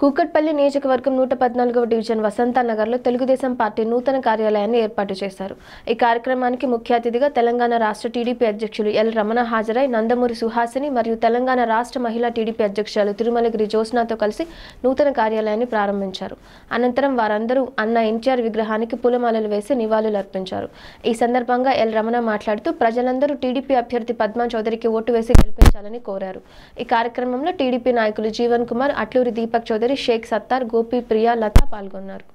కూకట్పల్లి నియోజకవర్గం 114వ డివిజన్ వసంత నగర్లో తెలుగుదేశం పార్టీ నూతన కార్యాలయాన్ని ఏర్పాటు చేశారు. ఈ కార్యక్రమానికి ముఖ్య అతిథిగా తెలంగాణ రాష్ట్ర టీడీపీ అధ్యక్షులు ఎల్ రమణ హాజరై నందమూరి సుహాసిని మరియు తెలంగాణ రాష్ట్ర మహిళా టీడీపీ అధ్యక్షులు తిరుమలగిరి జ్యోత్స్నాతో కలిసి నూతన కార్యాలయాన్ని ప్రారంభించారు. అనంతరం వారందరూ అన్న ఎన్టీఆర్ విగ్రహానికి పూలమాలలు వేసి నివాళులర్పించారు. ఈ సందర్భంగా ఎల్ రమణ మాట్లాడుతూ ప్రజలందరూ టీడీపీ అభ్యర్థి పద్మా చౌదరికి ఓటు వేసి గెలిపించాలని కోరారు. ఈ కార్యక్రమంలో టీడీపీ నాయకులు జీవన్ కుమార్, అట్లూరి దీపక్ చౌదరి, షేక్ సత్తార్, గోపి, ప్రియా, లత పాల్గొన్నారు.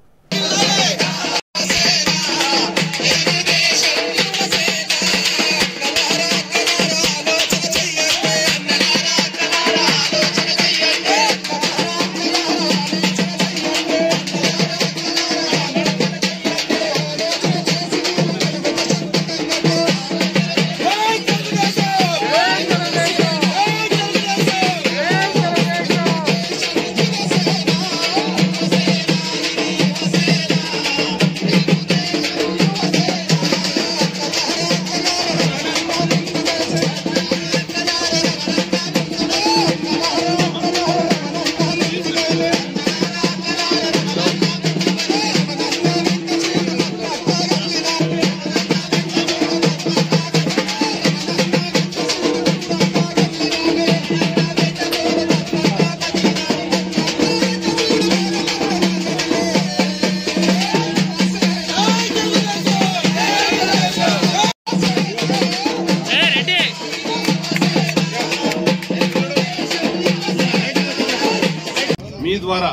ద్వారా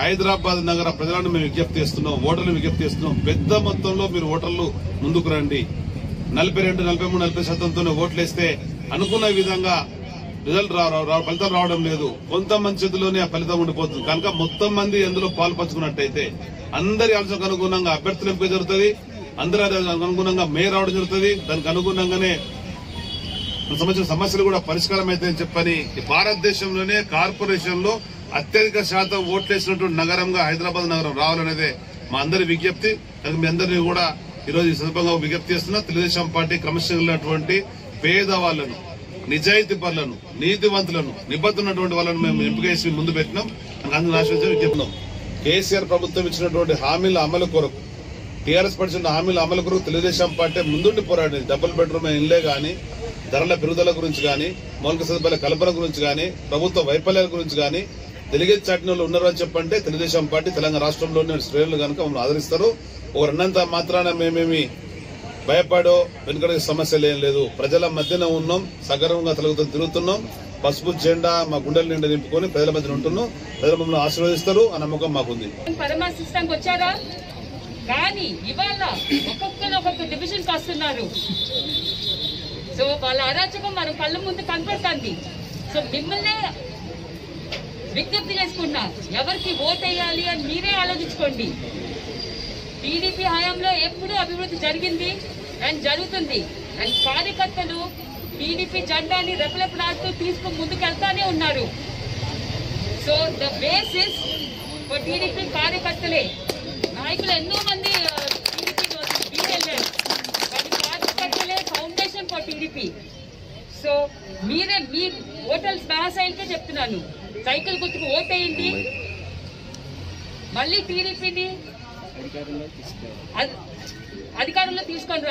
హైదరాబాద్ నగర ప్రజలను మేము విజ్ఞప్తి చేస్తున్నాం, ఓటర్లు విజ్ఞప్తి చేస్తున్నాం. పెద్ద మొత్తంలో మీరు ఓటర్లు ముందుకు రండి. 42, 43, 40% ఓట్లేస్తే అనుకున్న విధంగా ఫలితం రావడం లేదు. కొంత మంచిలోనే ఆ ఫలితం ఉండిపోతుంది. కనుక మొత్తం మంది అందులో పాల్పంచుకున్నట్టయితే అందరి ఆలోచనకు అనుగుణంగా అభ్యర్థులు ఎంపిక జరుగుతుంది. అందరి అనుగుణంగా మేయర్ రావడం జరుగుతుంది. దానికి అనుగుణంగానే సంబంధించిన సమస్యలు కూడా పరిష్కారం అవుతాయని చెప్పని భారతదేశంలోనే కార్పొరేషన్ లో అత్యధిక శాతం ఓట్లేసినటువంటి నగరంగా హైదరాబాద్ నగరం రావాలనేదే మా అందరి విజ్ఞప్తి. మీ అందరినీ కూడా ఈరోజు ఈ సందర్భంగా విజ్ఞప్తి చేస్తున్నా. తెలుగుదేశం పార్టీ క్రమశిక్షణటువంటి పేదవాళ్లను, నిజాయితీ పరులను, నీతివంతులను, నిబద్ధున్నటువంటి వాళ్ళను మేము ఎంపిక చేసి ముందు పెట్టినాం. అందుకు ఆశించి విజ్ఞప్తున్నాం. కేసీఆర్ ప్రభుత్వం ఇచ్చినటువంటి హామీల అమలు కొరకు, టీఆర్ఎస్ పడిచిన హామీల అమలు కొరకు తెలుగుదేశం పార్టీ ముందుండి పోరాడింది. డబుల్ బెడ్రూమ్ ఇళ్లే కానీ, ధరల పెరుగుదల గురించి కానీ, మౌలిక సదుపాయాల కల్పన గురించి కానీ, ప్రభుత్వ వైఫల్యాల గురించి కానీ తెలుగే చాటిన వాళ్ళు ఉన్నారు అని చెప్పంటే తెలుగుదేశం పార్టీ తెలంగాణ రాష్ట్రంలోనే శ్రేణులు కనుక మమ్మల్ని ఆదరిస్తారు. ఒకరిన్నంత మాత్రాన మేమేమి భయపడో వెనుకడే సమస్యలు ఏం లేదు. ప్రజల మధ్యన ఉన్నాం, సగర్వంగా తొలగుతూ తిరుగుతున్నాం. పసుపు జెండా మా గుండెల నిండా నింపుకొని ప్రజల మధ్యన ఉంటున్నాం. ప్రజలు మమ్మల్ని ఆశీర్వదిస్తారు ఆ నమ్మకం మాకుంది. సో వాళ్ళ అరాచకం మన కళ్ళ ముందు కనపడుతుంది. సో మిమ్మల్ని విజ్ఞప్తి చేసుకున్నా, ఎవరికి ఓట్ వేయాలి అని మీరే ఆలోచించుకోండి. టీడీపీ హయాంలో ఎప్పుడూ అభివృద్ధి జరిగింది అండ్ జరుగుతుంది. అండ్ కార్యకర్తలు టీడీపీ జెండాని రెపరెపలాడుతూ తీసుకుని ముందుకెళ్తానే ఉన్నారు. So the basis for TDP కార్యకర్తలే. నాయకులు ఎన్నో మంది కార్యకర్తలే ఫౌండేషన్ ఫర్ టీడీపీ. సో మీరే మీ ఓటర్స్ బాహాసైల్కే చెప్తున్నాను, సైకిల్ గుర్తుకు ఓటేయండి. మళ్ళీ టీడీపీని అధికారంలో తీసుకొని